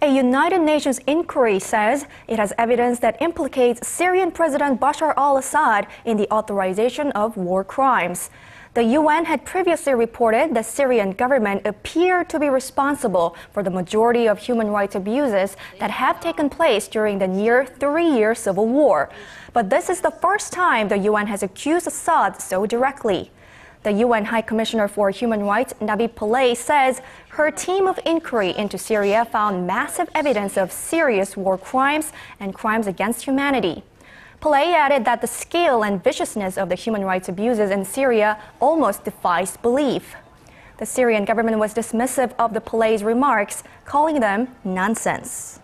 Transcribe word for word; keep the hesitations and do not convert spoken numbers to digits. A United Nations inquiry says it has evidence that implicates Syrian President Bashar al-Assad in the authorization of war crimes. The U N had previously reported the Syrian government appeared to be responsible for the majority of human rights abuses that have taken place during the near three-year civil war. But this is the first time the U N has accused Assad so directly. The U N High Commissioner for Human Rights, Navi Pillay, says her team of inquiry into Syria found massive evidence of serious war crimes and crimes against humanity. Pillay added that the scale and viciousness of the human rights abuses in Syria almost defies belief. The Syrian government was dismissive of the Pillay's remarks, calling them nonsense.